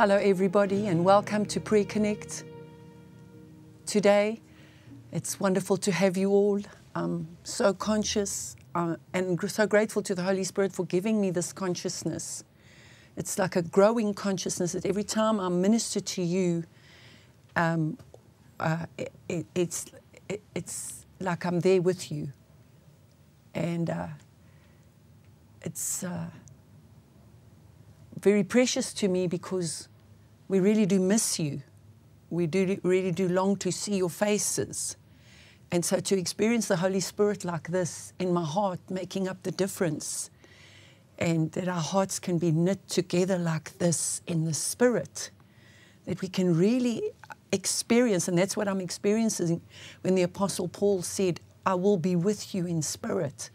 Hello everybody and welcome to Prayer Connect. Today, it's wonderful to have you all. I'm so conscious and so grateful to the Holy Spirit for giving me this consciousness. It's like a growing consciousness that every time I minister to you, it's like I'm there with you. And it's very precious to me because we really do miss you. We really do long to see your faces. And so to experience the Holy Spirit like this in my heart, making up the difference, and that our hearts can be knit together like this in the Spirit, that we can really experience, and that's what I'm experiencing when the Apostle Paul said, I will be with you in spirit.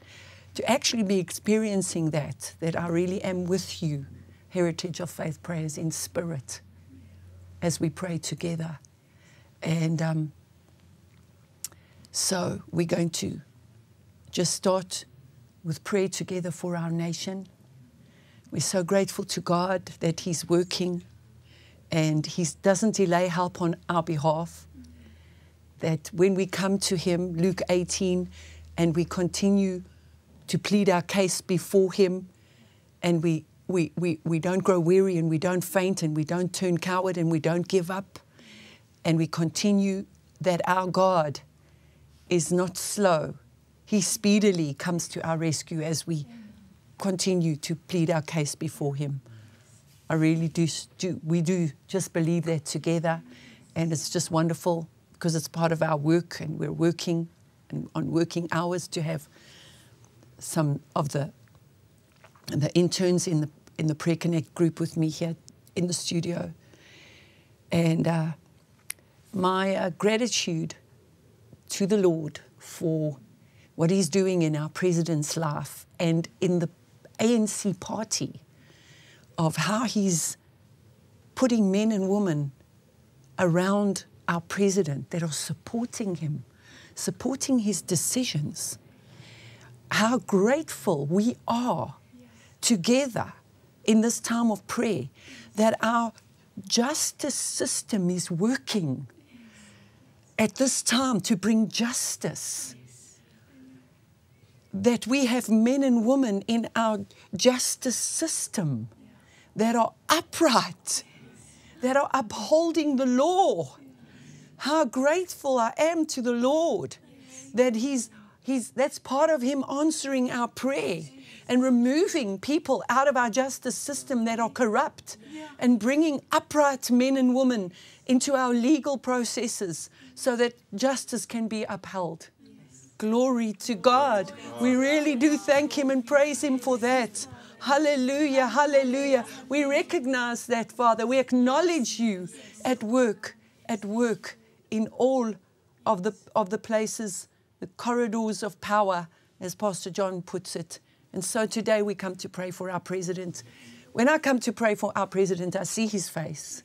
To actually be experiencing that I really am with you, Heritage of Faith prayers in spirit, as we pray together. And so we're going to just start with prayer together for our nation. We're so grateful to God that He's working and He doesn't delay help on our behalf. That when we come to Him, Luke 18, and we continue to plead our case before Him, and we don't grow weary and we don't faint and we don't turn coward and we don't give up, and we continue that our God is not slow. He speedily comes to our rescue as we continue to plead our case before Him. I really do. We do just believe that together, and it's just wonderful because it's part of our work, and we're working and on working hours to have some of the interns in the Prayer Connect group with me here in the studio. And my gratitude to the Lord for what He's doing in our president's life and in the ANC party, of how He's putting men and women around our president that are supporting him, supporting his decisions. How grateful we are together in this time of prayer that our justice system is working at this time to bring justice. That we have men and women in our justice system that are upright, that are upholding the law. How grateful I am to the Lord that that's part of Him answering our prayer and removing people out of our justice system that are corrupt and bringing upright men and women into our legal processes so that justice can be upheld. Glory to God. We really do thank Him and praise Him for that. Hallelujah, hallelujah. We recognize that, Father. We acknowledge You at work in all of the places, the corridors of power, as Pastor John puts it. And so today we come to pray for our president. When I come to pray for our president, I see his face.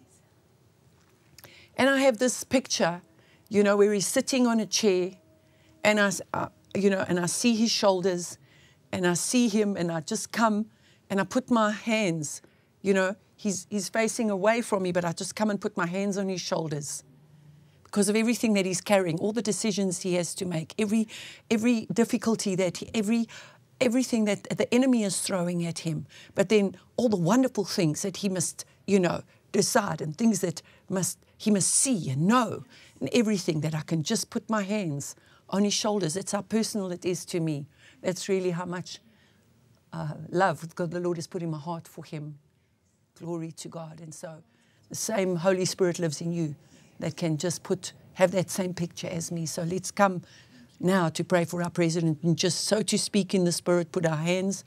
And I have this picture, you know, where he's sitting on a chair, and I see his shoulders, and I see him, and I just come, and I put my hands, you know, he's facing away from me, but I just come and put my hands on his shoulders because of everything that he's carrying, all the decisions he has to make, every difficulty that everything that the enemy is throwing at him, but then all the wonderful things that he must, you know, decide, and things that he must see and know, and everything that I can just put my hands on his shoulders. That's how personal it is to me. That's really how much love God the Lord has put in my heart for him. Glory to God. And so the same Holy Spirit lives in you that can just have that same picture as me. So let's come now to pray for our president and just, so to speak, in the Spirit, put our hands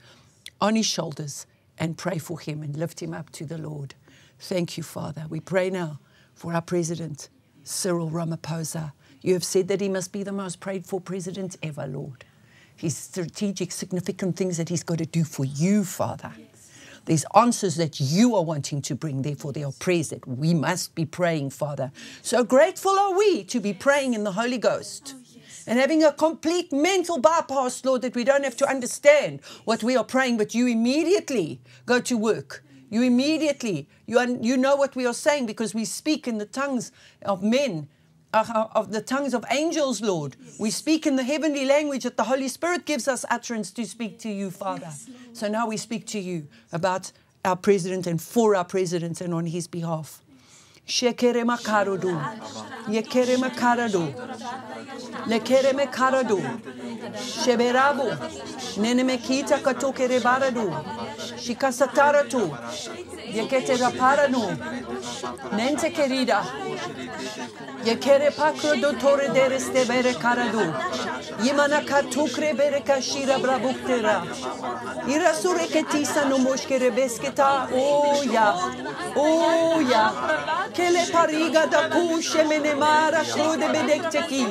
on his shoulders and pray for him and lift him up to the Lord. Thank You, Father. We pray now for our president, Cyril Ramaphosa. You have said that he must be the most prayed for president ever, Lord. His strategic, significant things that he's got to do for You, Father. Yes. There's answers that You are wanting to bring. Therefore, there are prayers that we must be praying, Father. So grateful are we to be praying in the Holy Ghost. And having a complete mental bypass, Lord, that we don't have to understand what we are praying, but You immediately go to work. You immediately, you know what we are saying, because we speak in the tongues of men, of the tongues of angels, Lord. Yes. We speak in the heavenly language that the Holy Spirit gives us utterance to speak to you, Father. Yes, so now we speak to you about our president and for our president and on his behalf. Shekere makarado, yekere makarado, lekere makarado, sheberabo, nenemekita katokere barado, shikasatarato, yekete raparano, nente querida, yekere pakrodo tore dereste bere karado, yimana katukre bere kashira brabuktera, irasure ketisa no moshkere besketa, oh ya, Kele pariga da ku shemene mara kude bedekteki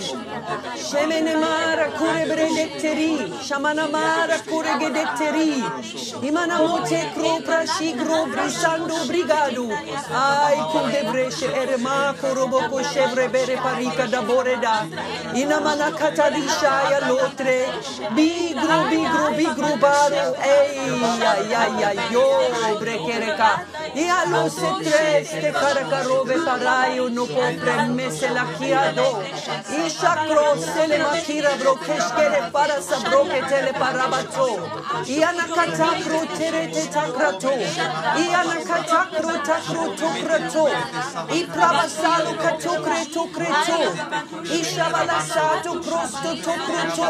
shemene mara kure bedekteri shamana mara kure gedekteri imana mote propra shigro brisando brigado ai kude breshe erema koroboko shevre bere parika da boreda inamana katarisha ya lotre bigro bigro bigro baro ei ya ya ya yo brekereka ya lo se treste karaka Robe paraio no compre mese la chiado I sacro se le makira brokeshkere para sabroke tele parabato I anakata protere te takrato I anakata protakro tukrato I pravasalo katokre tokreto I shavalasato prosto tokreto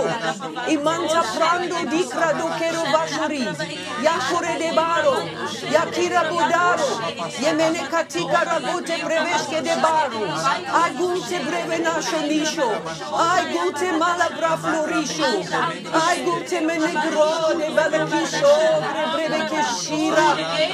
I manta prando di crado kero bashuri yakore de baro yakira budaro yemene katika rabu te preveske de baru ai gute breve nasho nisho ai gute malabra florisho ai gute menegro de balakisho breve ke shira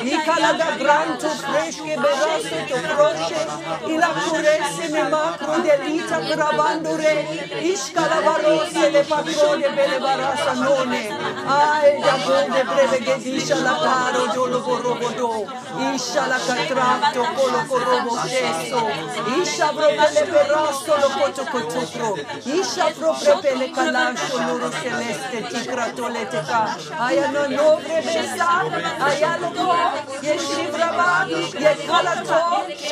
nikala da granto freske beroso to croce ila curese me macro delita grabandore iskala barose le patrone bele barasa none ai da bonde breve ke disha la paro dolo borobodo ishala catrato colo coro Moseso, isha propele perrosto lo coto cotro, isha propele calascio loro celeste ticratoleteca, aia no nobre besa, aia lo co, ye shivraba, ye calato,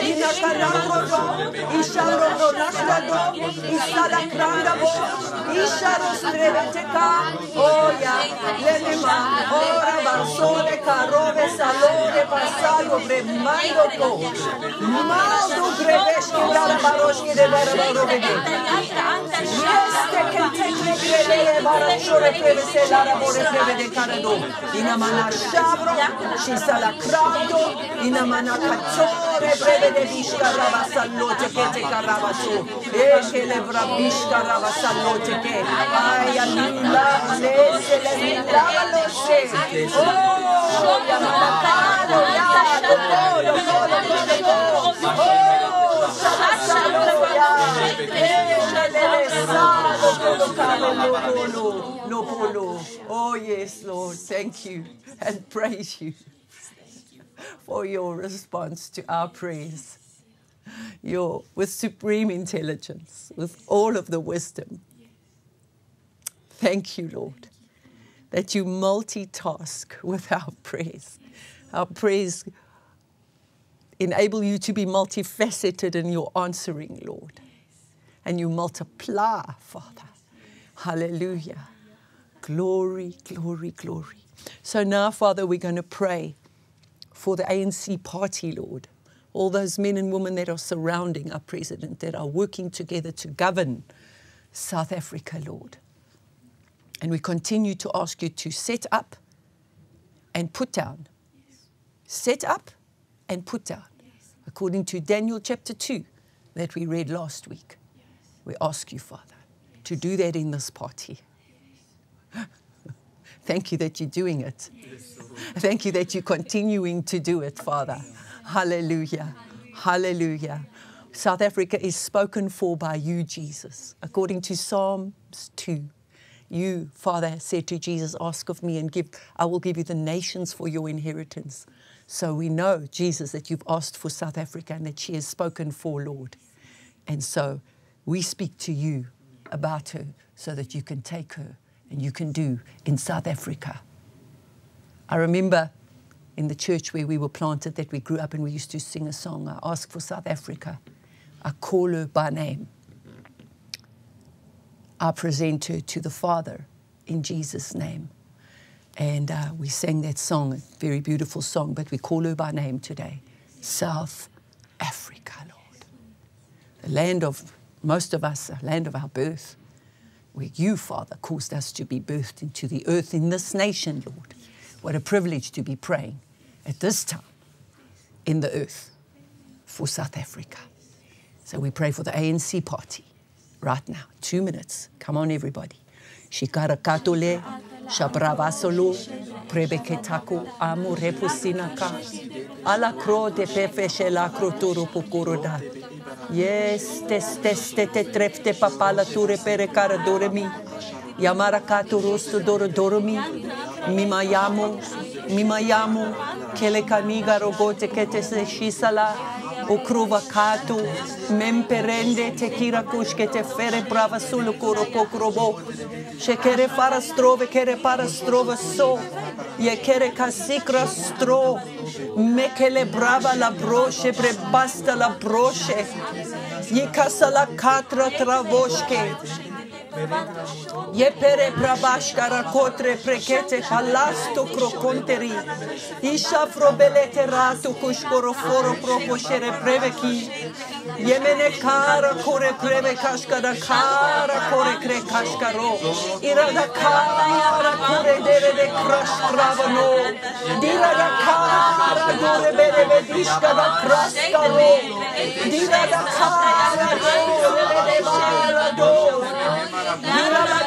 ina calacro, isha rodo nasrado, isha la crandabo, isha rostreveteca, oia, lenema, ora barsole carove salone passago bremaio co, Maldo greveski dalla baroski de baraborobe. Este che tecne greve barasciore prevese la rabore preve de carado. Inamana sciabro, ci sala crado, inamana cazzore breve de bisca ravassallote che te caravasso. E che le brabisca ravassallote che. Ai annulla le se le milano se. Oh, yamana calo, yado, colo, Oh, yes, Lord, thank you and praise you for your response to our prayers. You're with supreme intelligence, with all of the wisdom. Thank you, Lord, that you multitask with our prayers. Our prayers enable you to be multifaceted in your answering, Lord. And you multiply, Father. Hallelujah. Glory, glory, glory. So now, Father, we're going to pray for the ANC party, Lord. All those men and women that are surrounding our president, that are working together to govern South Africa, Lord. And we continue to ask you to set up and put down. Set up and put down, yes, according to Daniel chapter 2 that we read last week. Yes. We ask you, Father, yes, to do that in this party. Yes. Thank you that you're doing it. Yes. Thank you that you're continuing to do it, Father. Yes. Hallelujah. Hallelujah. Hallelujah. South Africa is spoken for by you, Jesus. According to Psalms 2, you, Father, said to Jesus, ask of me and give, I will give you the nations for your inheritance. So we know, Jesus, that you've asked for South Africa and that she has spoken for, Lord. And so we speak to you about her so that you can take her and you can do in South Africa. I remember in the church where we were planted that we grew up and we used to sing a song, I ask for South Africa, I call her by name, I present her to the Father in Jesus' name. And we sang that song, a very beautiful song, but we call her by name today, South Africa, Lord. The land of most of us, the land of our birth, where you, Father, caused us to be birthed into the earth in this nation, Lord. What a privilege to be praying at this time in the earth for South Africa. So we pray for the ANC party right now. 2 minutes. Come on, everybody. Shikarakatole, Shabravasolo, Prebeketako, Amu Repusinaka, Alakro de Pefeshe Lakrotoro Pokoroda. Yes, te trefte papala ture pere cara doremi. Yamarakato rosto doro doromi. Mimayamo, Kelekaniga rogote kete se shisala, Okrovakato, Memperende, Tekira Kushkete Fere Brava Sulu Koropokrobo, Shekere Farastrove, Kere Parastrova so, Yekere Kasikra stro, Mekele Brava la broche, Prebasta la broche, Yekasa la Katra Travoshke. Yepere prabashka rakotre prekete palasto krokonteri. Isha frobelete ratu kushkoro foro proposhere preveki. Yemene kara kore preve kashkara kara kore kre kashkaro. Irada kara kore dere de krash kravano. Dirada kara dore bereve dishkara kraskaro. Dirada kara dore bereve marado. Hallelujah.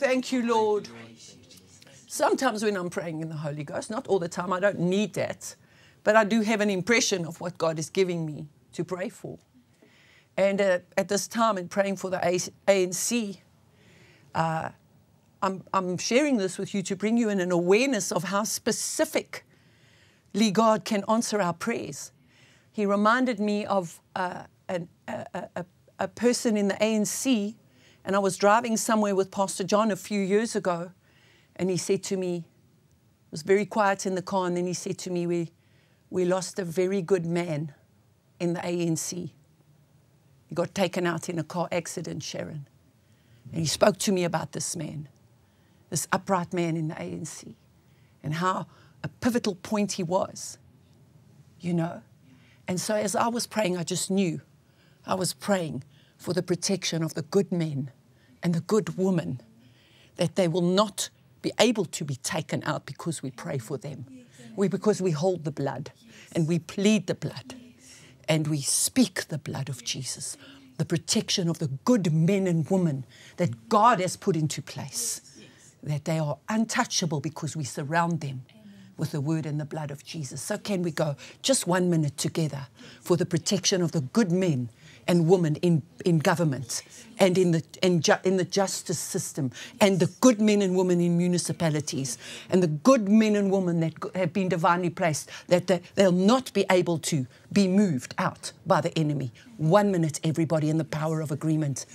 Thank you, Lord. Sometimes when I'm praying in the Holy Ghost, not all the time, I don't need that, but I do have an impression of what God is giving me to pray for. And at this time, in praying for the ANC, I'm sharing this with you to bring you in an awareness of how specifically God can answer our prayers. He reminded me of a person in the ANC, and I was driving somewhere with Pastor John a few years ago, and he said to me, it was very quiet in the car, and then he said to me, we lost a very good man in the ANC. He got taken out in a car accident, Sharon. And he spoke to me about this man, this upright man in the ANC, and how a pivotal point he was, you know. And so as I was praying, I just knew I was praying for the protection of the good men and the good women, that they will not be able to be taken out because we pray for them. Because we hold the blood, and we plead the blood, and we speak the blood of Jesus, the protection of the good men and women that God has put into place, that they are untouchable because we surround them with the word and the blood of Jesus. So can we go just 1 minute together for the protection of the good men and women in government and in the justice system, and the good men and women in municipalities, and the good men and women that have been divinely placed, that they'll not be able to be moved out by the enemy. 1 minute, everybody, in the power of agreement.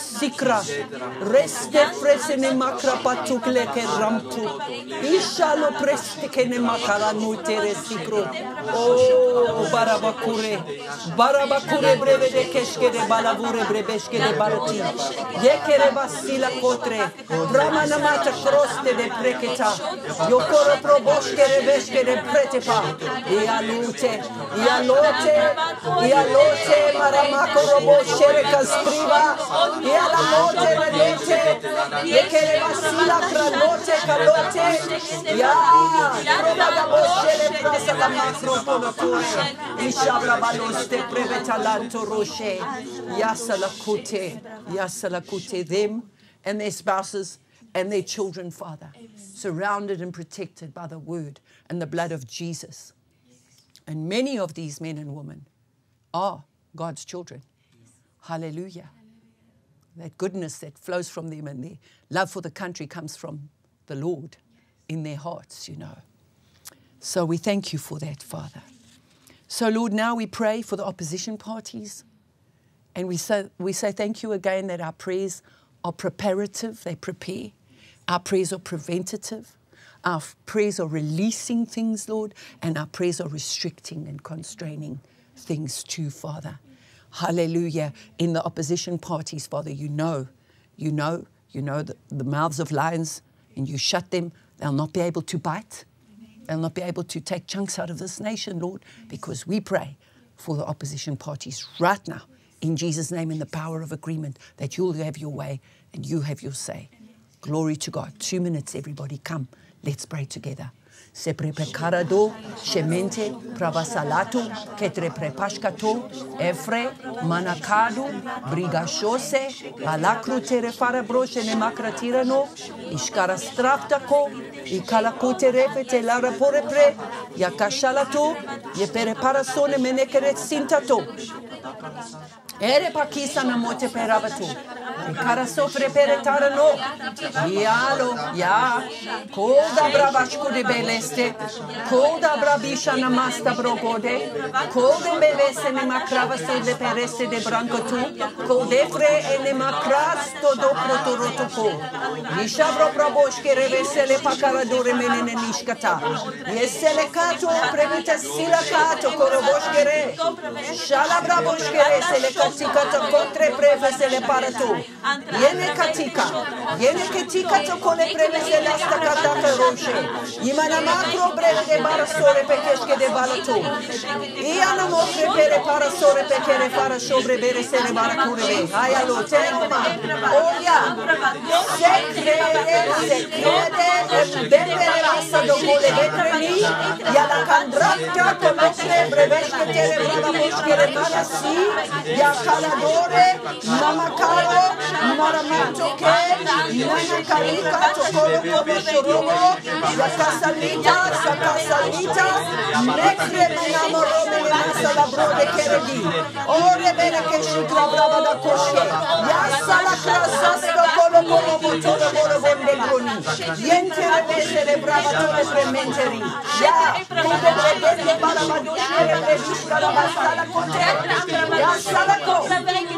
Sikra reste presene makra patukle ke ramtu ishalo preste ke ne makala nutere sikro o barabakure breve de keske de balavure brebeske de baroti yekere basila kotre bramana mata kroste de preketa yokoro proboske rebeske de pretepa ialote maramako robo shere kastriba la noche la noche y que le vacila noche calote ya la noche le pasa la macro ponocusa y shabra balos te preveta lanto roche ya salakute them and their spouses and their children, Father, surrounded and protected by the word and the blood of Jesus. And many of these men and women are God's children. Hallelujah. That goodness that flows from them and their love for the country comes from the Lord in their hearts, you know. So we thank you for that, Father. So, Lord, now we pray for the opposition parties, and we say thank you again that our prayers are preparative, they prepare. Our prayers are preventative. Our prayers are releasing things, Lord, and our prayers are restricting and constraining things too, Father. Hallelujah. In the opposition parties, Father, you know the mouths of lions, and you shut them. They'll not be able to bite. They'll not be able to take chunks out of this nation, Lord, because we pray for the opposition parties right now, in Jesus' name, in the power of agreement, that you'll have your way and you have your say. Glory to God. 2 minutes, everybody, come. Let's pray together. Se prepekarado, shemente, pravasalato, ketre prepashkato, efre, manakado, brigashose, alakru terefara broche ne makratirano, ishkarastraftako, ikalakote refete lara porepre, yakashalato, yepereparasone menekeret sintato. Ere pakisa na mote peravato. Karasofre peretarano. Yalo, ya. Koda bravashku de beleste. Koda bravisha na masta brogode. Koda belese ne makravaso de pereste de brancotu. Kodefre ene makrasto do protorotopo. Nishabro praboshke revesele pakaradore menene nishkata. Yesele kato previta silakato koroboshkere. Shala braboshkere selekato. Katika kontre prevesele para tu. Yene katika tokole prevesele asta katata roche. Imana makro breve bara sore pekeshke de balatu. Iana mokre pere para sore pekere para sobre bere sele bara kurebe. Haya lo teroma. Oya. Sekre bere asta do gole betreni. Yala kandratka komosre breveshke tere bara mushkere bara si. Caladore, Mamacaro, Maramato, Nana Carica, Tocolo, Robo, Sacasalita, Necre, Namoro, Menasa, la Brode, Keredi, Orebena, Keshika, Brava, la Cosche, Yasala, Crasasca, Colo, Motoro, Borobondegoni, Yentere, Celebrava, Torrementary, Ya, Cote, Paramadusca, Registra, Basala, Cote, Yasala.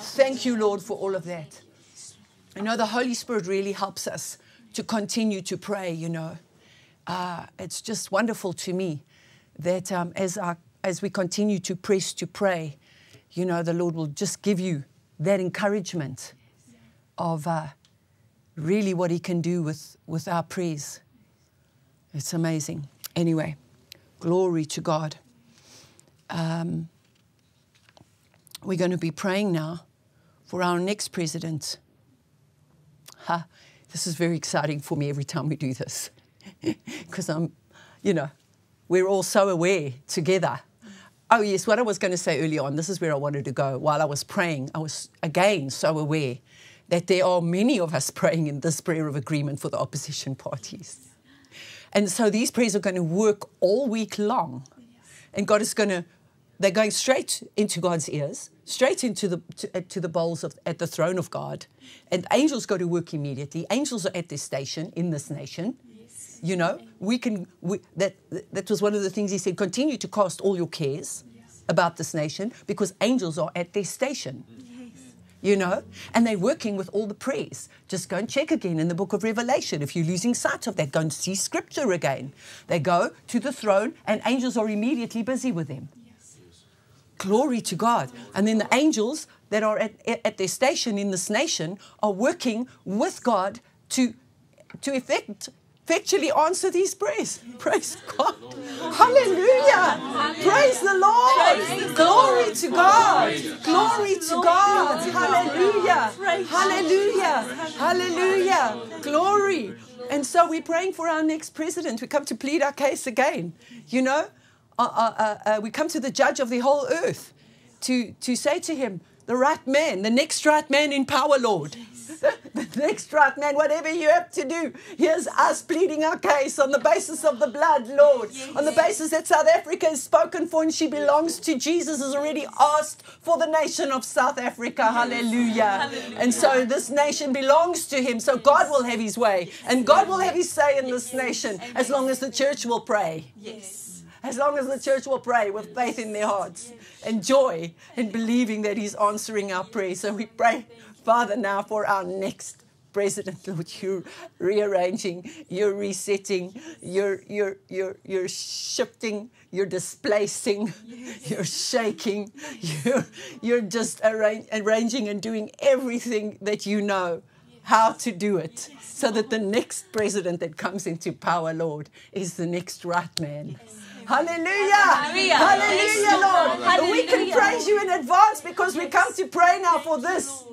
Thank you, Lord, for all of that. You know, the Holy Spirit really helps us to continue to pray, you know. It's just wonderful to me that as we continue to press to pray, you know, the Lord will just give you that encouragement of really what He can do with our prayers. It's amazing. Anyway, glory to God. We're going to be praying now for our next president. This is very exciting for me every time we do this because you know, we're all so aware together. Oh, yes, what I was going to say early on, this is where I wanted to go. While I was praying, I was again so aware that there are many of us praying in this prayer of agreement for the opposition parties. And so these prayers are going to work all week long. And God is going to, they're going straight into God's ears, straight into to the bowls of, at the throne of God. And angels go to work immediately. Angels are at their station in this nation. Yes. You know, we can, that was one of the things He said, continue to cast all your cares about this nation because angels are at their station. You know, and they're working with all the prayers. Just go and check again in the book of Revelation. If you're losing sight of that, go and see scripture again. They go to the throne and angels are immediately busy with them. Yes. Glory to God. And then the angels that are at their station in this nation are working with God to effectually answer these prayers. Praise God. Hallelujah. Praise the Lord. Glory to God. Glory to God. Hallelujah. Hallelujah. Hallelujah. Glory. And so we're praying for our next president. We come to plead our case again. You know, we come to the judge of the whole earth to say to him, the right man, the next right man in power, Lord. The next right man, whatever you have to do, here's us pleading our case on the basis of the blood, Lord. Yes. On the basis that South Africa is spoken for and she belongs to Jesus, has already asked for the nation of South Africa. Yes. Hallelujah. Hallelujah. And so this nation belongs to Him. So God will have His way and God will have His say in this nation as long as the church will pray. Yes. As long as the church will pray with faith in their hearts and joy and believing that He's answering our prayers. So we pray, Father, now for our next president, Lord. You're rearranging, you're resetting, you're shifting, you're displacing, you're shaking, you're just arranging and doing everything that you know how to do it so that the next president that comes into power, Lord, is the next right man. Hallelujah. Hallelujah, hallelujah, Lord. Hallelujah. We can praise You in advance because we come to pray now for this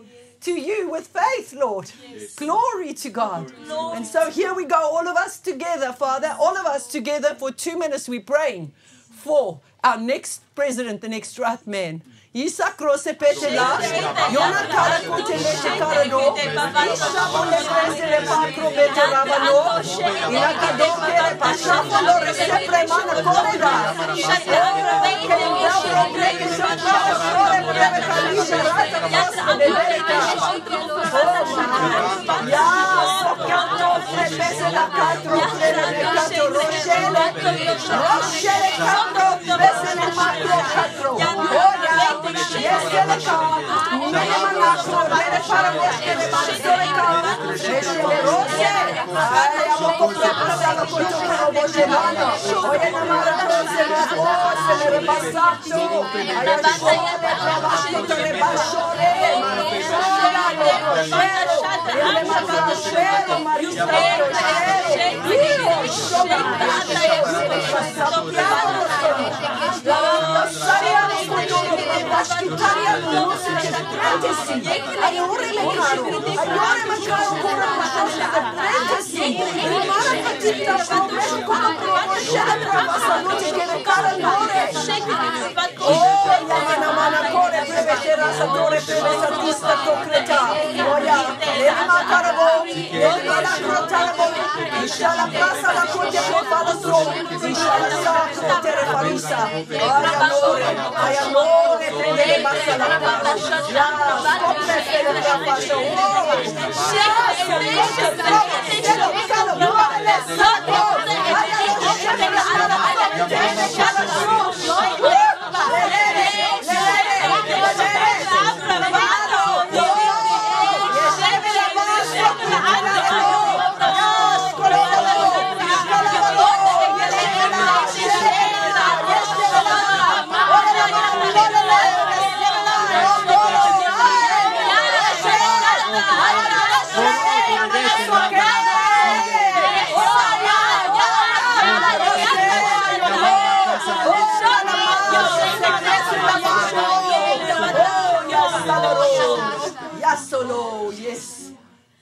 to You with faith, Lord. Yes. Glory to God. Lord. And so here we go, all of us together, Father, all of us together for 2 minutes we're praying for our next president, the next right man.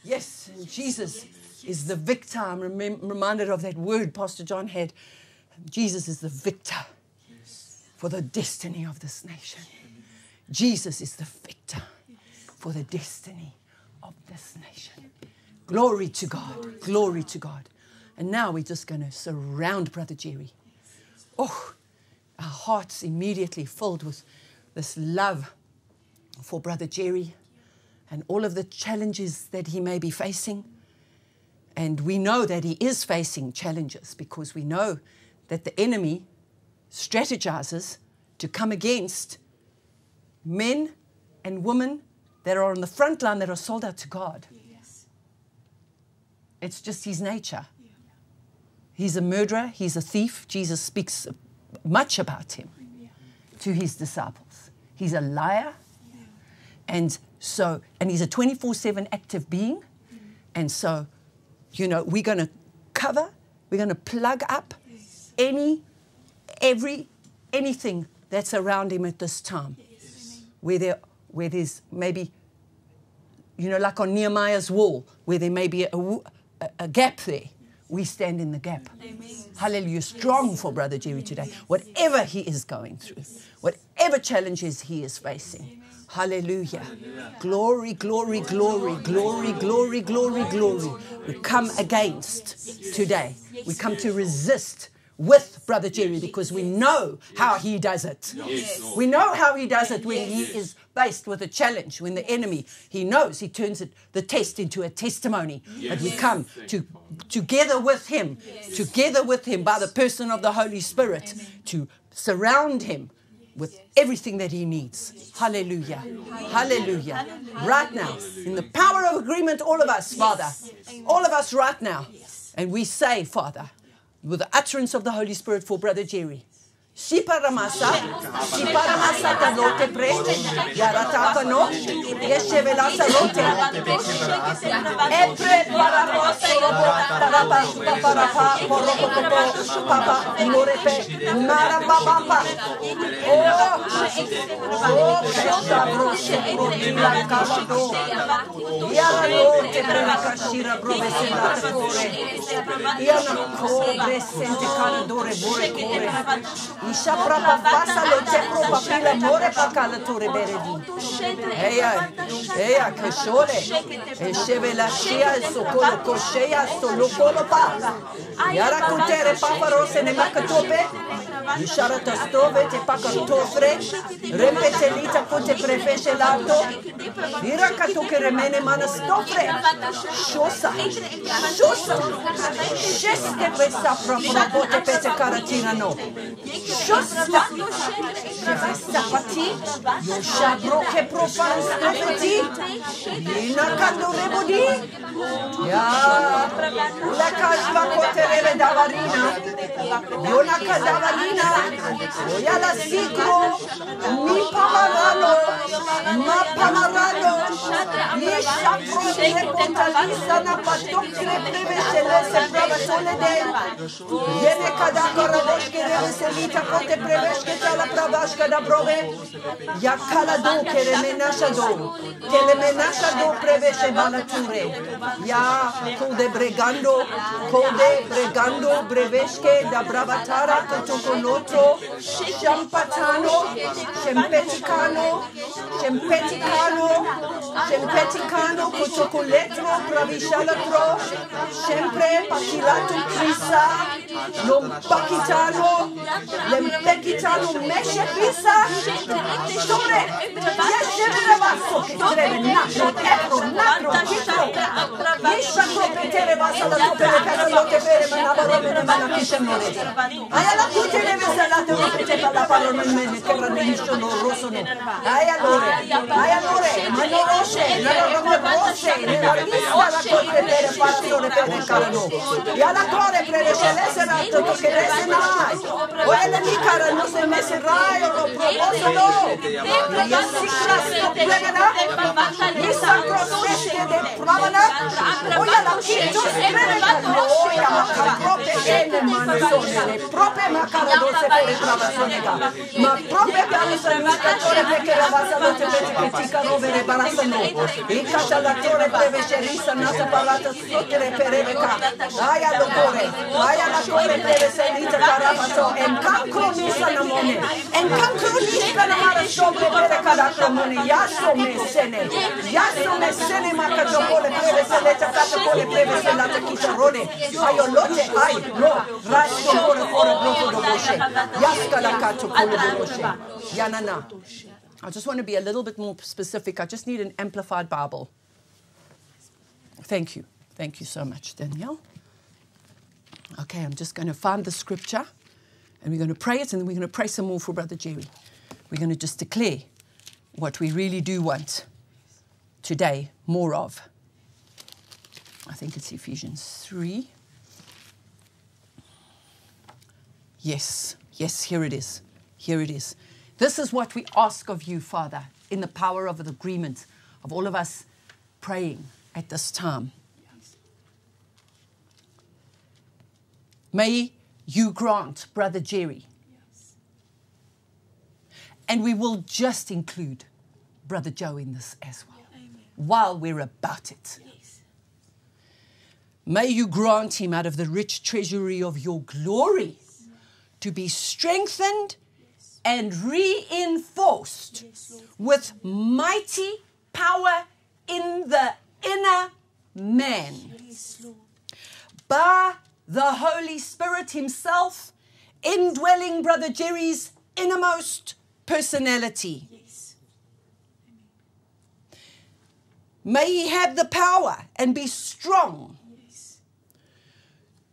Yes, Jesus is the victor. I'm reminded of that word Pastor John had. Jesus is the victor for the destiny of this nation. Jesus is the victor for the destiny of this nation. Glory to God. Glory to God. And now we're just going to surround Brother Jerry. Oh, our hearts immediately filled with this love for Brother Jerry and all of the challenges that he may be facing. And we know that he is facing challenges because we know that the enemy strategizes to come against men and women that are on the front line that are sold out to God. Yes. It's just his nature. Yeah. He's a murderer. He's a thief. Jesus speaks much about him to his disciples. He's a liar. Yeah. And he's a 24/7 active being. Mm. And so, you know, we're going to cover, we're going to plug up anything that's around him at this time. Yes. Where there's maybe, you know, like on Nehemiah's wall, where there may be a gap there, we stand in the gap. Amen. Hallelujah. Strong for Brother Jerry today. Whatever he is going through, whatever challenges he is facing. Hallelujah. Hallelujah. Glory, glory, glory, glory, glory, glory, glory. We come against today. We come to resist with Brother Jerry because we know how he does it. We know how he does it when he is faced with a challenge, when the enemy, he knows, he turns the test into a testimony. And we come together with him, by the person of the Holy Spirit, to surround him with everything that he needs. Hallelujah. Hallelujah. Right now, in the power of agreement, all of us, Father, all of us right now. And we say, Father, with the utterance of the Holy Spirit for Brother Jerry, Siparamasa talote prete, yaratata no, yeshvelasa lote, epre paraposo lobo, parapa, poropopo, papa, morepe, marapapa, oh, Ishapra papasa lo tepro papila more pakala tore beredi. Eya keshole. Esheve la shia sokolo kosheya solo kolo pala. Yara kutere paparose ne makatope. Ishara tastove te pakatofre. Repetelita kote prefeche lato. Ira katoke remene manastofre. Shosa. Shosa. Sheste presa prapote pete karatina no. Just what you said. Takote preveshke tala pravashka da prove yakala do kelemenasha do preveshe balature ya kode bregando preveshke da bravatara to chocolate champatano Cempeticano, cocciocoletto, braviscialatro, sempre pacilato crisa, non pacitano, l'empecitano, mesce crisa, sore, mesce verabasso, che deve nascere, nacro, I just want to be a little bit more specific. I just need an amplified Bible. Thank you. Thank you so much, Danielle. Okay, I'm just going to find the scripture and we're going to pray it, and then we're going to pray some more for Brother Jerry. We're going to just declare what we really do want today, more of. I think it's Ephesians 3. Yes, yes, here it is. Here it is. This is what we ask of you, Father, in the power of the agreement of all of us praying at this time. May you grant Brother Jerry. Yes. And we will just include Brother Joe in this as well, amen, while we're about it. Yes. May you grant him out of the rich treasury of your glory, yes, to be strengthened, yes, and reinforced, yes, with mighty power in the inner man, yes, by the Holy Spirit himself, indwelling Brother Jerry's innermost personality. Yes. May he have the power and be strong, yes,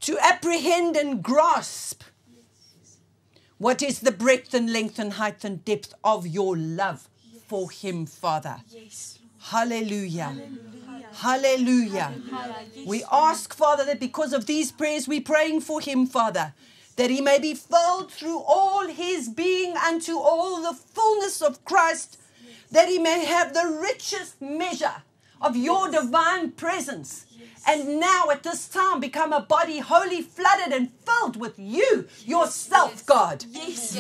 to apprehend and grasp, yes, what is the breadth and length and height and depth of your love, yes, for him, Father. Yes. Hallelujah. Hallelujah. Hallelujah. Hallelujah. We ask, Father, that because of these prayers we're praying for him, Father, that he may be filled through all his being unto all the fullness of Christ, that he may have the richest measure of your divine presence. And now at this time become a body wholly flooded and filled with you, yourself, God. This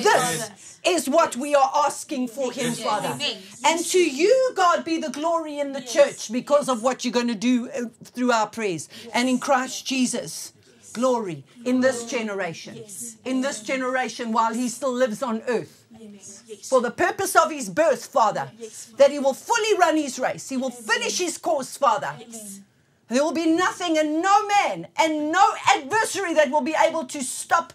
is what we are asking for him, Father. And to you, God, be the glory in the church because of what you're going to do through our prayers. And in Christ Jesus, glory in this generation. In this generation while he still lives on earth. For the purpose of his birth, Father. That he will fully run his race. He will finish his course, Father. There will be nothing and no man and no adversary that will be able to stop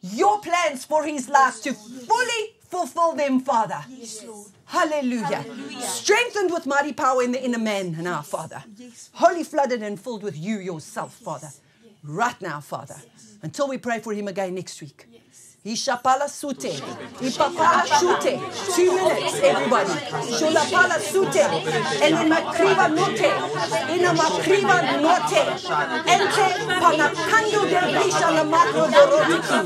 your plans for his life to fully fulfill them, Father. Yes, Lord. Hallelujah. Hallelujah. Strengthened with mighty power in the inner man and our Father. Yes. Wholly flooded and filled with you yourself, Father. Yes. Right now, Father. Yes. Until we pray for him again next week. Yes. Ishapala sute, Ipapala shute, 2 minutes, everybody. Shulapala sute, and in Makriva note, in a Makriva note, ente panakando de Risha la Macro Dorotiki,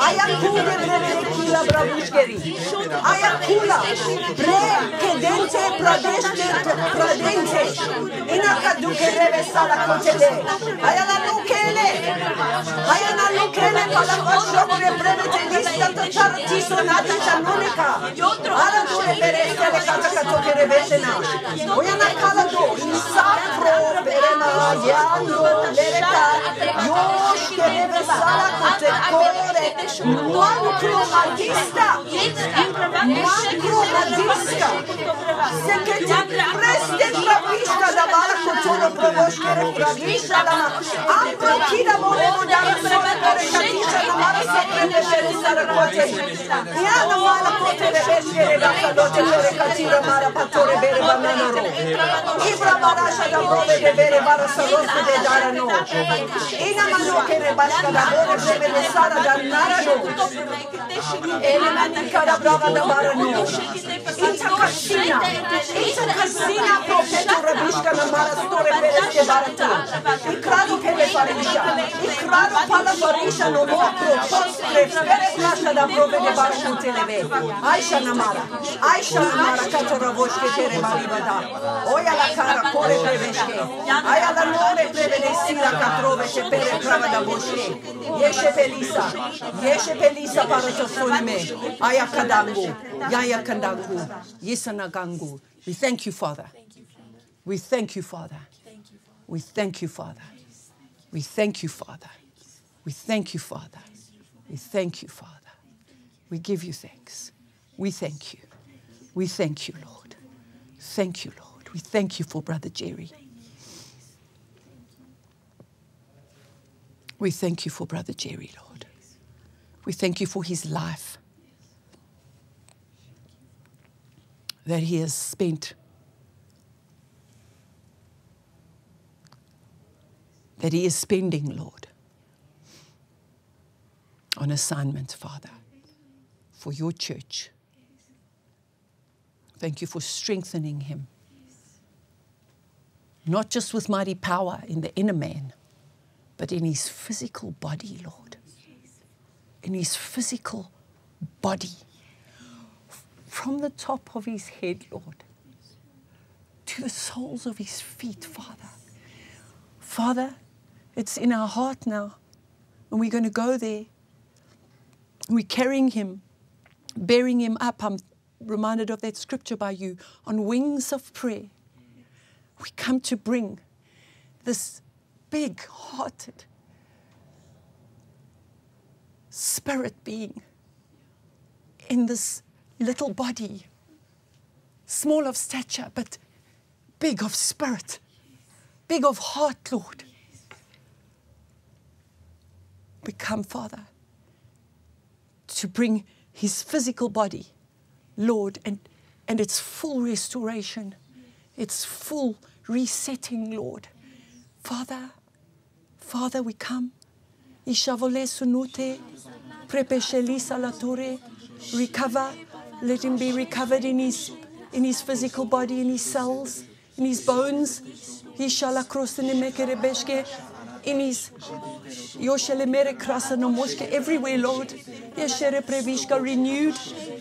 Ayakula Brerekila Bravushkeri, Ayakula, Bre, Kedente, Pradente, Pradente, Inakadukereve Salakotele, Ayana Nukele, Palakosho, Breve. We thank you, Father. We thank you, Father. We thank you, Father. We thank you, Father. We thank you, Father. We thank you, Father. We give you thanks. We thank you. We thank you, Lord. Thank you, Lord. We thank you for Brother Jerry. We thank you for Brother Jerry, Lord. We thank you for his life that he has spent, that he is spending, Lord, on assignment, Father, for your church. Thank you for strengthening him, not just with mighty power in the inner man, but in his physical body, Lord, in his physical body, from the top of his head, Lord, to the soles of his feet, Father. Father, it's in our heart now, and we're going to go there. We're carrying him, bearing him up. I'm reminded of that scripture by you, on wings of prayer. We come to bring this big-hearted spirit being in this little body, small of stature, but big of spirit, big of heart, Lord. Become, Father, to bring his physical body, Lord, and its full restoration, its full resetting, Lord. Father, Father, we come. Recover. Let him be recovered in his physical body, in his cells, in his bones. In his Yoshelemere Krasa Nomoshke, everywhere, Lord. Yeshere Previshka, renewed,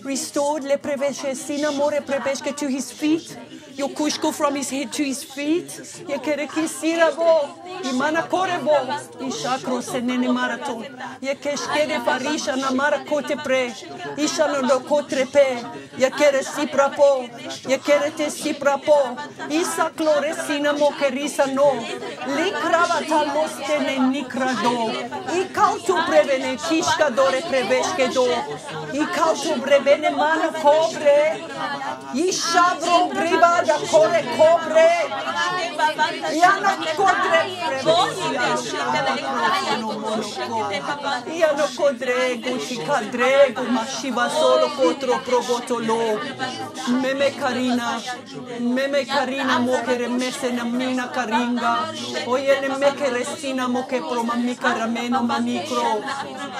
restored, Le Preveshe Sina More Preveshke, to his feet. Yokushko, from his head to his feet. Yekereki Sirabo, Imana Korebo, Ishakro Senene Maraton. Yekeshkere Farisha Namara Kotepre, Ishano Kotrepe, Yekere Siprapo, Yekerete Siprapo, Isaklore Sina Mokerisa no, Likravatamos. Sinamo che promamica rameno mamicro,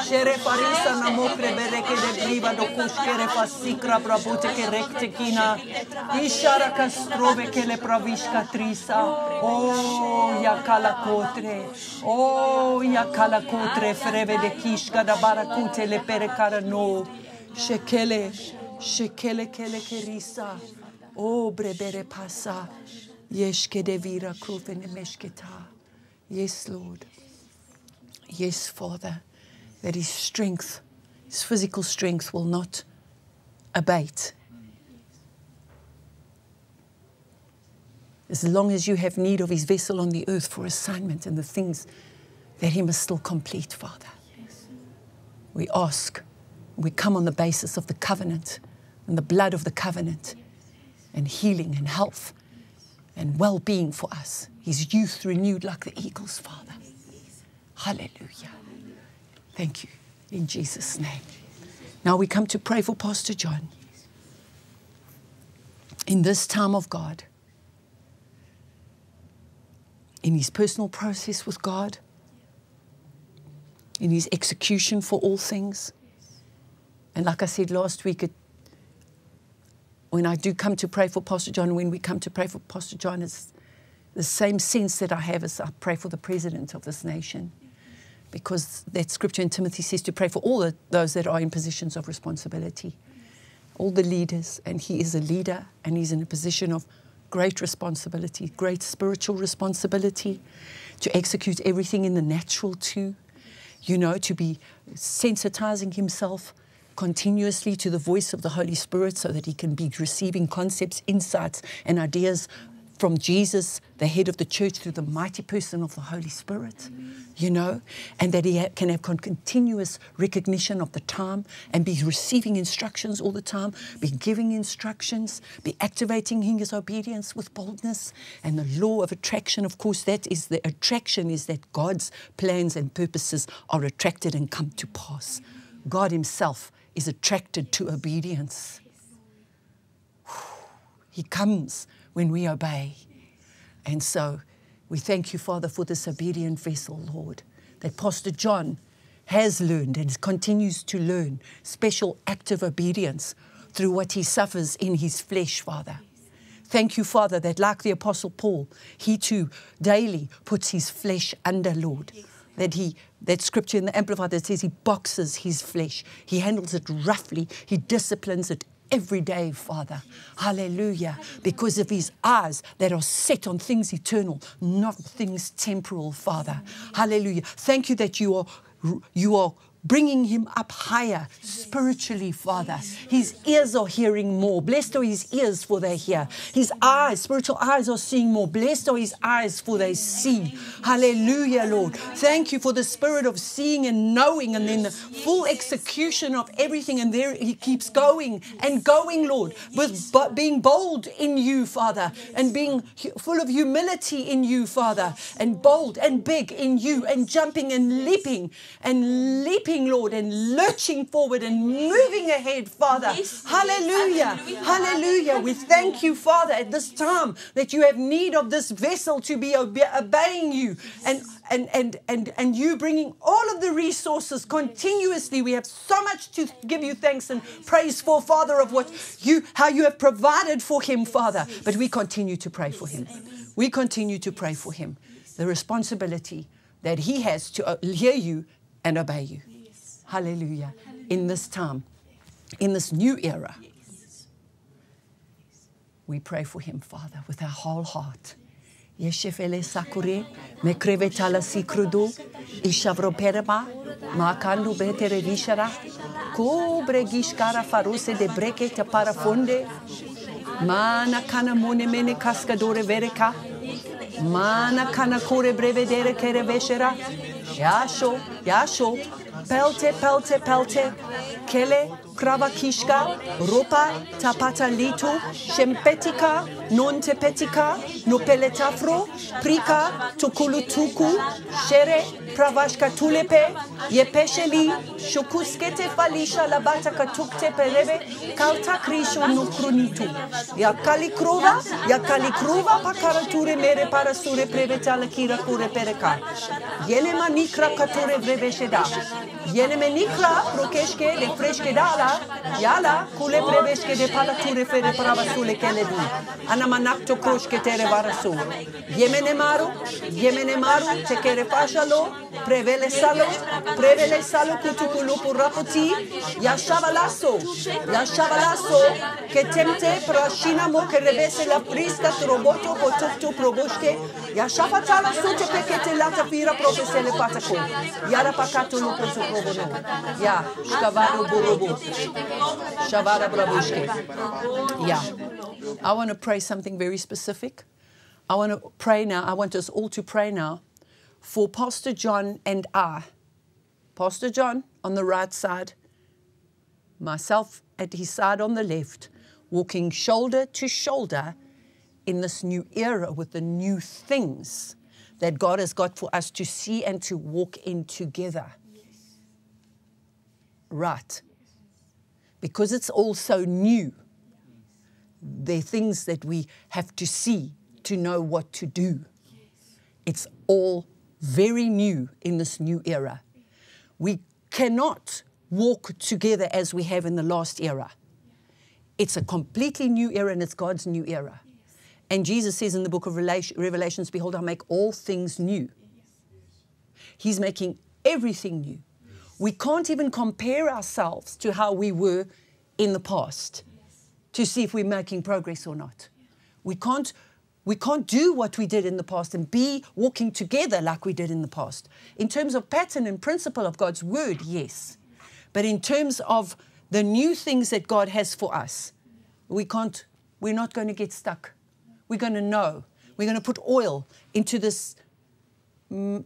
Shere Parisa namo prebere che debriva do cuscere fassicra brabote che rectequina, Ishara castrove che le pravisca trisa, oh Yakala cotre, oh Yakala cotre, freve de kishka da baracute le perecarano, Shekele, Shekele kele kerisa, oh brebere passa, Yeshke devira cruvene meshketa. Yes, Lord. Yes, Father, that his strength, his physical strength, will not abate. As long as you have need of his vessel on the earth for assignment and the things that he must still complete, Father. We ask, we come on the basis of the covenant and the blood of the covenant and healing and health and well-being for us. his youth renewed like the eagles, Father. Hallelujah. Thank you. In Jesus' name. Now we come to pray for Pastor John. In this time of God, in his personal process with God, in his execution for all things. And like I said last week, when I do come to pray for Pastor John, when we come to pray for Pastor John, it's the same sense that I have as I pray for the president of this nation. Because that scripture in Timothy says to pray for all those that are in positions of responsibility, all the leaders. And he is a leader, and he's in a position of great responsibility, great spiritual responsibility, to execute everything in the natural too, you know, to be sensitizing himself continuously to the voice of the Holy Spirit so that he can be receiving concepts, insights, and ideas from Jesus, the head of the church, through the mighty person of the Holy Spirit, you know, and that he can have continuous recognition of the time and be receiving instructions all the time, be giving instructions, be activating his obedience with boldness. And the law of attraction, of course, that is the attraction, is that God's plans and purposes are attracted and come to pass. God himself is attracted to obedience. He comes when we obey. And so we thank you, Father, for this obedient vessel, Lord, that Pastor John has learned and continues to learn special active obedience through what he suffers in his flesh, Father. Thank you, Father, that like the Apostle Paul, he too daily puts his flesh under, Lord. That scripture in the Amplified that says he boxes his flesh. He handles it roughly. He disciplines it every day, Father. Hallelujah. Because of his eyes that are set on things eternal, not things temporal, Father. Hallelujah. Thank you that you are bringing him up higher spiritually, Father. His ears are hearing more. Blessed are his ears, for they hear. His eyes, spiritual eyes, are seeing more. Blessed are his eyes, for they see. Hallelujah, Lord. Thank you for the spirit of seeing and knowing, and then the full execution of everything. And there he keeps going and going, Lord, but being bold in you, Father, and being full of humility in you, Father, and bold and big in you, and jumping and leaping, Lord, and lurching forward and moving ahead, Father. Yes, hallelujah. Yes, hallelujah. Hallelujah. We thank you, Father, at this time that you have need of this vessel to be obeying you, and you bringing all of the resources continuously. We have so much to give you thanks and praise for, Father, of how you have provided for him, Father. But we continue to pray for him. We continue to pray for him. The responsibility that he has to hear you and obey you. Hallelujah. In this time, in this new era, we pray for him, Father, with our whole heart. Yasho, Yasho, Pelte, Pelte, Pelte, Kele, Kravakishka, Ropa, Tapata Lito, Shempetika, Non Tepetika, Nopeletafro, Prika, Tokulutuku, Shere, Pravashka Tulepe, Yepesheli, Shokuskete Falisha Labata Katukte Perebe, Kaltakrisho Nukrunitu, Yakalikrova, Yakalikrova, Pakarature Mere Parasure Prevetala Kira Kure Pereka, Yelema Nikra Kature Brevesheda, Yeleme Nikra, Rokeshke, Le Freshkedala, Yala, Kule Breveshke de Palature Fere Pravasule Keledu, Anamanakto Kroshke Terevarasu, Yemenemaru, Yemenemaru, Tekerefashalo, Prevele salo, prevele salo kutukulu purapoti, ya shavalaso, ketemte prashina mo kerebese la priska troboto potokto proboshke, ya shafatala sote pekete la tapira profesele patako, ya la pakato lo koto probono, ya shkavaru borobo, shavara braboshke, ya. I want to pray something very specific. I want to pray now. I want us all to pray now for Pastor John and I. Pastor John on the right side, myself at his side on the left, walking shoulder to shoulder in this new era with the new things that God has got for us to see and to walk in together. Yes. Right. Yes. Because it's all so new. Yes. There are things that we have to see to know what to do. Yes. It's all very new in this new era. We cannot walk together as we have in the last era. It's a completely new era, and it's God's new era. Yes. And Jesus says in the book of Revelations, behold, I make all things new. Yes. He's making everything new. Yes. We can't even compare ourselves to how we were in the past, yes, to see if we're making progress or not. Yes. We can't do what we did in the past and be walking together like we did in the past. In terms of pattern and principle of God's word, yes. But in terms of the new things that God has for us, we can't, we're not going to get stuck. We're going to know. We're going to put oil into this, the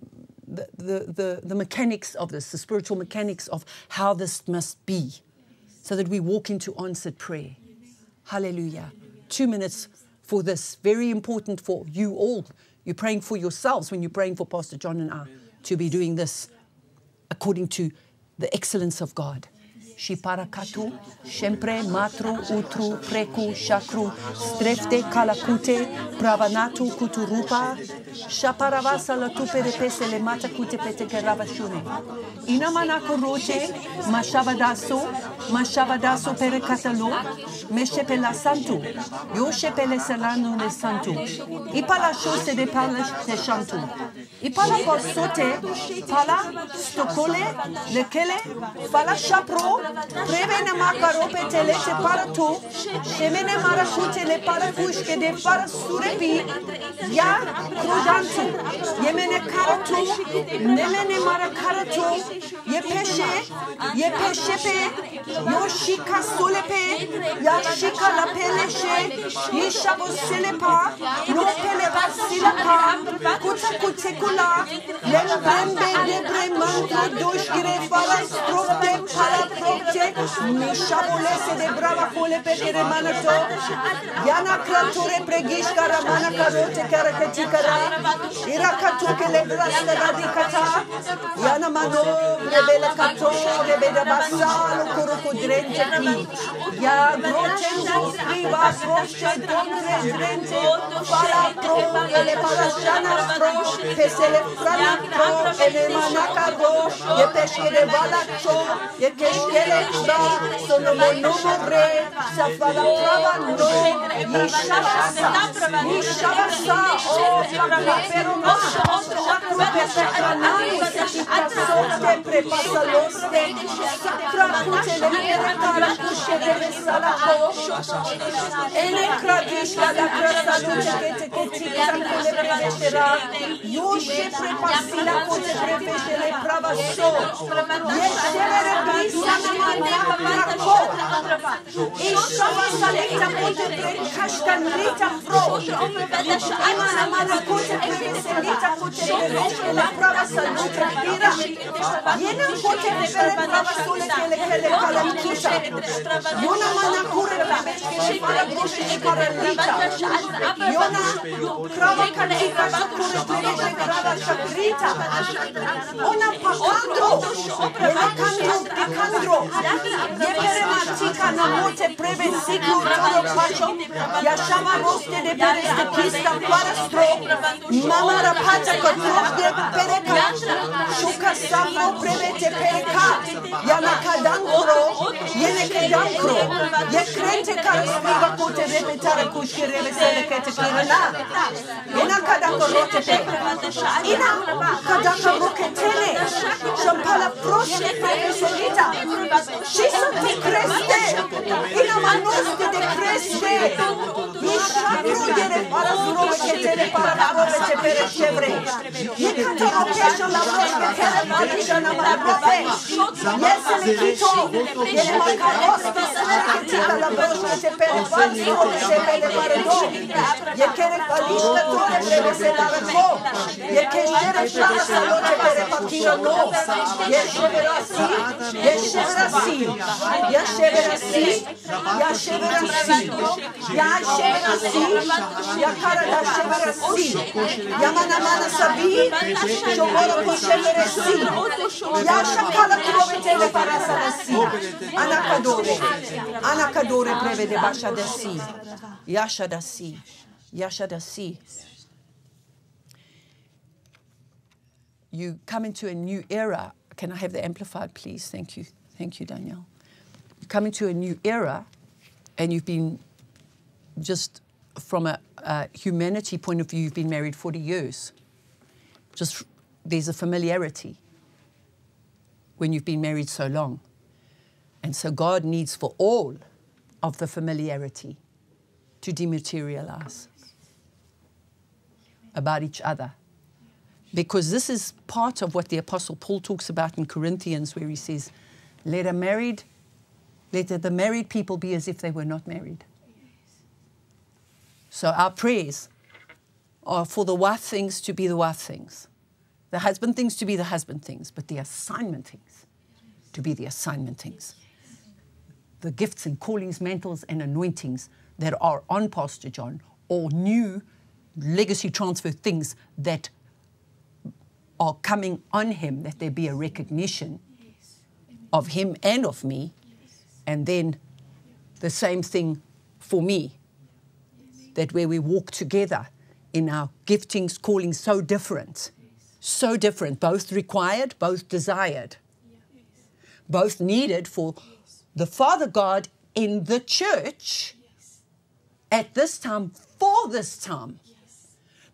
mechanics of this, the spiritual mechanics of how this must be, so that we walk into answered prayer. Hallelujah. 2 minutes for this, very important for you all. You're praying for yourselves when you're praying for Pastor John and I to be doing this according to the excellence of God. Și parakatu, sempre matru, utru, precu, shakru, strefte, kalakute, pravanatu, kuturupa, shaparavasa latupere pesele matakute peteke ravashune. Inamanako rote, mashavadaso pere katalo, meshepela santu, yoshepele selanu ne santu, ipala shose de pala te shantu, ipala kosote, pala, stokole, lekele, pala shapro, Prevene makarope telete para tu, emene marashute le para kushke de para surepi, ya krudantu, yemene karatu, nemene marakaratu, ye peshepe, yoshika sulepe, ya shika la peleche, yishabo silepa, no peleba silapa, kuta kutekula, lembrembe lebre mantra doshkire para strope para mi shabole se de brava cole pekere manato yana krature pregish kara mana karote kara katikara irakatu kele brasta radikata yana mano rebela kato rebeda basa lukuru kudrente ki ya grotendu riva roche donre drente para pro ele para shana pro pesele frana pro ele manaka ro ye peshkere bala cho ye keshkere sono monomore safala travando nishabasa o pero no otro se te prepasa los te sacra de la de salaco en el cradish la te Ona Yepere matika na mote preve sigur toro pacho Ya shama roste de pere stakista para stro Mama rapata kotrof de pereka Shuka safro preve te pereka Yana kadankro, yene kedankro Ye krente karasmiga kote repetara kushki reve selekete kirana Yena kadankro te pereka Ina kadankro ketele Shampala proshne preve solita She's a decreste, in a manoste decreste. Mishakro dere para zuro ketere para robe te pere chevre. Yekata rokesh la robe ketere marisha na marabe. Yes, lekito. Yele makaroste sa keti Anakadore preve de Bashadasi. Yashadasi. Yashadasi. You come into a new era. Can I have the amplified, please? Thank you. Thank you, Danielle. You come into a new era, and you've been just from a humanity point of view, you've been married 40 years. Just there's a familiarity when you've been married so long. And so God needs for all of the familiarity to dematerialize about each other. Because this is part of what the Apostle Paul talks about in Corinthians, where he says, let the married people be as if they were not married. So our prayers are for the wife things to be the wife things, the husband things to be the husband things, but the assignment things to be the assignment things. The gifts and callings, mantles and anointings that are on Pastor John, or new legacy transfer things that are coming on him, that there be a recognition of him and of me, and then the same thing for me, that where we walk together in our giftings, callings so different, both required, both desired, both needed for the Father God in the church at this time, for this time,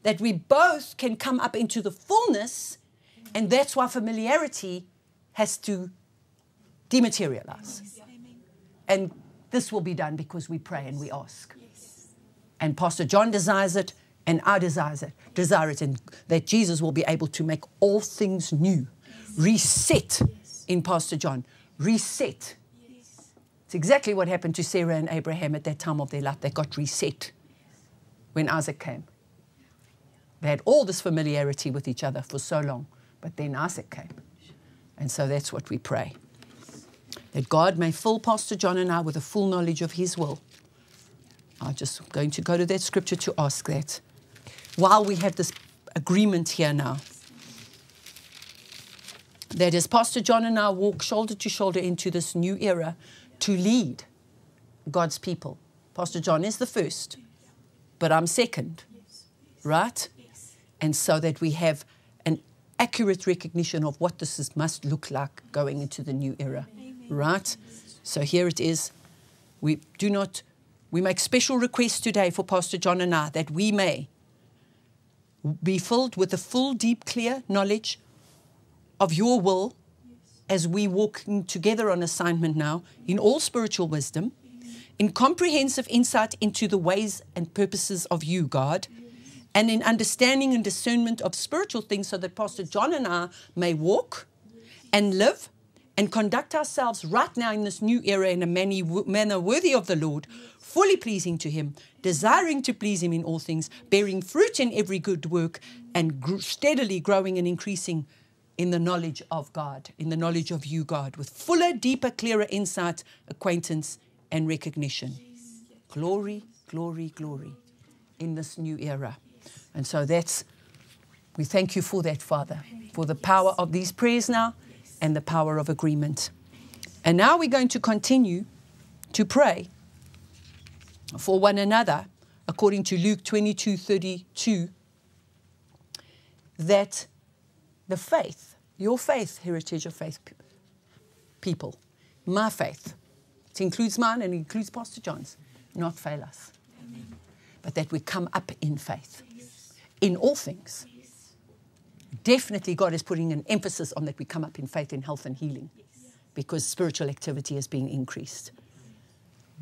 that we both can come up into the fullness, and that's why familiarity has to dematerialize. And this will be done because we pray and we ask. And Pastor John desires it, and I desire it, and that Jesus will be able to make all things new, reset in Pastor John, reset. It's exactly what happened to Sarah and Abraham at that time of their life. They got reset when Isaac came. They had all this familiarity with each other for so long, but then Isaac came. And so that's what we pray. That God may fill Pastor John and I with a full knowledge of his will. I'm just going to go to that scripture to ask that. While we have this agreement here now, that as Pastor John and I walk shoulder to shoulder into this new era to lead God's people. Pastor John is the first, but I'm second, right? And so that we have an accurate recognition of what this is, must look like going into the new era, right? So here it is. We make special requests today for Pastor John and I, that we may be filled with the full, deep, clear knowledge of your will, as we walk together on assignment now, in all spiritual wisdom, in comprehensive insight into the ways and purposes of you, God, and in understanding and discernment of spiritual things, so that Pastor John and I may walk and live and conduct ourselves right now in this new era in a manner worthy of the Lord, fully pleasing to him, desiring to please him in all things, bearing fruit in every good work, and steadily growing and increasing in the knowledge of God, in the knowledge of you, God, with fuller, deeper, clearer insight, acquaintance, and recognition. Glory, glory, glory in this new era. And so we thank you for that, Father, for the power of these prayers now and the power of agreement. And now we're going to continue to pray for one another, according to Luke 22:32, that the faith, your faith, Heritage of Faith people, my faith, it includes mine and it includes Pastor John's, not fail us. Amen. But that we come up in faith, in all things. Definitely God is putting an emphasis on that we come up in faith in health and healing, because spiritual activity is being increased.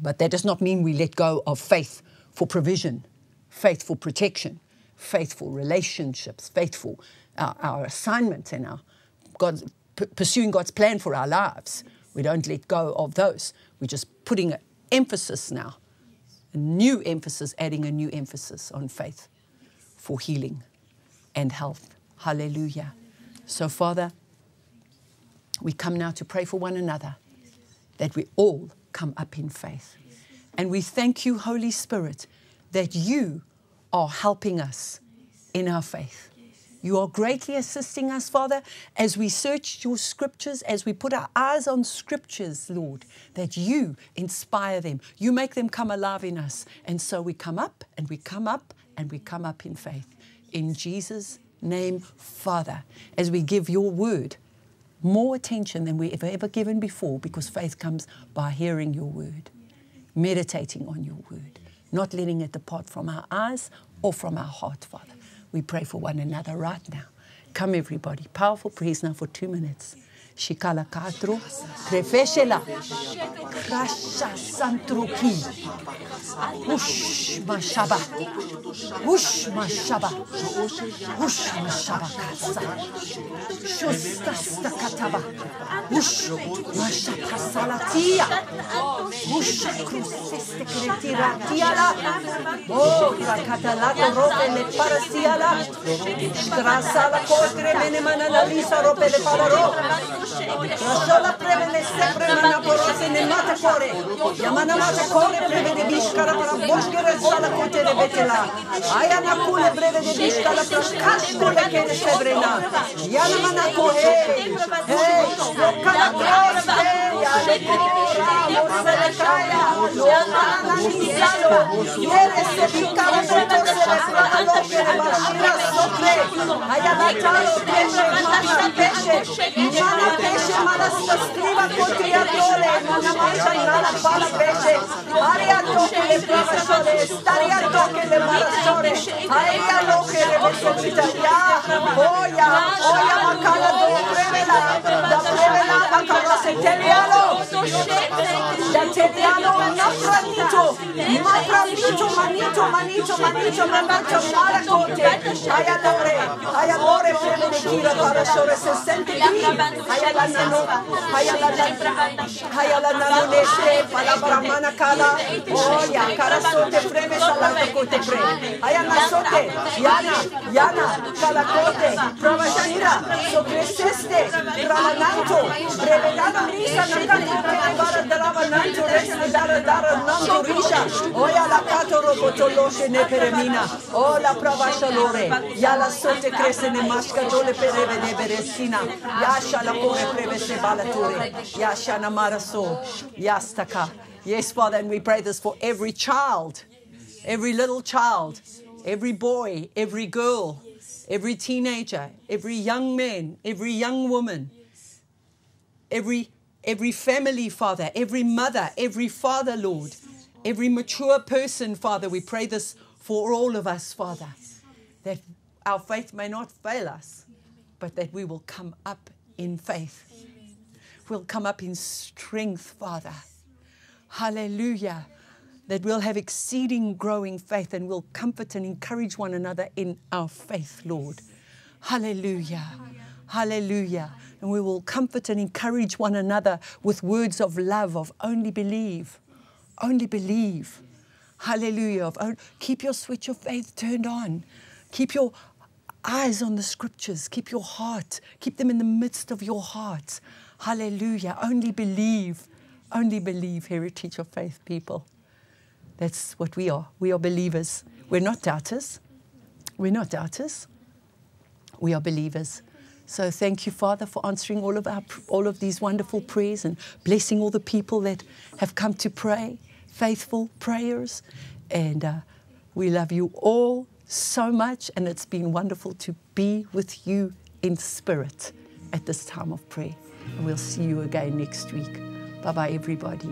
But that does not mean we let go of faith for provision, faith for protection, faith for relationships, faith for our assignment and our pursuing God's plan for our lives. We don't let go of those. We're just putting an emphasis now. A new emphasis, adding a new emphasis on faith for healing and health. Hallelujah. So, Father, we come now to pray for one another, that we all come up in faith. And we thank you, Holy Spirit, that you are helping us in our faith. You are greatly assisting us, Father, as we search your scriptures, as we put our eyes on scriptures, Lord, that you inspire them. You make them come alive in us. And so we come up and we come up and we come up in faith. In Jesus' name, Father, as we give your word more attention than we've ever given before, because faith comes by hearing your word, meditating on your word, not letting it depart from our eyes or from our heart, Father. We pray for one another right now. Come, everybody. Powerful praise now for 2 minutes. Shikala katro, krefeshela, krasha santroki, ush mashaba, kasa, shostasta kataba, ush mashaka salatia, ush kruseste kretiratiala, oh katalata rope le parasiala, strasa la kotre menemana la lisa rope le pararo. Rashala prevele sempre mana porose ne mata core. Yamana mata core prevede bishkara para boshkere sala kote de betela. Ayana kule prevede bishkara prakash kule kene sebrena. Yana mana kohe. Hey, lokala prose ya lekora mosele kaya. Lokala nisalo. Yere se bikara prevede sala kote de bashkara sokre. Ayana talo peshe mana peshe. Pesce mala scriva con triatore non mangia la pala pesce aria tocche le professore staria tocche le malassore aria loche le vostre italia oia oia macala da prevela macala se teliano da teliano nafranito manito manaccio mala cote aia da pre aia ore prende di chilo parassore se sente lì Hayala nano neshe, palabra manakala, oya, karasote freme salato kote pre. Hayana sote, yana, kalakote, pravashira, sokreseste, ravananto, brevedana risa, nakakote, nevara dravananto, resne dara nanto risha, oya la kato robotoloshe ne peremina, o la pravashalore, yala sote krese ne mashkajole pereve ne beresina, yasha la Yes, Father, and we pray this for every child, every little child, every boy, every girl, every teenager, every young man, every young woman, every family, Father, every mother, every father, Lord, every mature person, Father. We pray this for all of us, Father, that our faith may not fail us, but that we will come up in faith. Amen. We'll come up in strength, Father. Hallelujah. That we'll have exceeding growing faith, and we'll comfort and encourage one another in our faith, Lord. Hallelujah. Hallelujah. And we will comfort and encourage one another with words of love, of only believe. Only believe. Hallelujah. Keep your switch of faith turned on. Keep your eyes on the scriptures. Keep your heart. Keep them in the midst of your heart. Hallelujah. Only believe. Only believe, Heritage of Faith people. That's what we are. We are believers. We're not doubters. We're not doubters. We are believers. So thank you, Father, for answering all of these wonderful prayers and blessing all the people that have come to pray, faithful prayers. And we love you all so much, and it's been wonderful to be with you in spirit at this time of prayer. And we'll see you again next week. Bye-bye, everybody.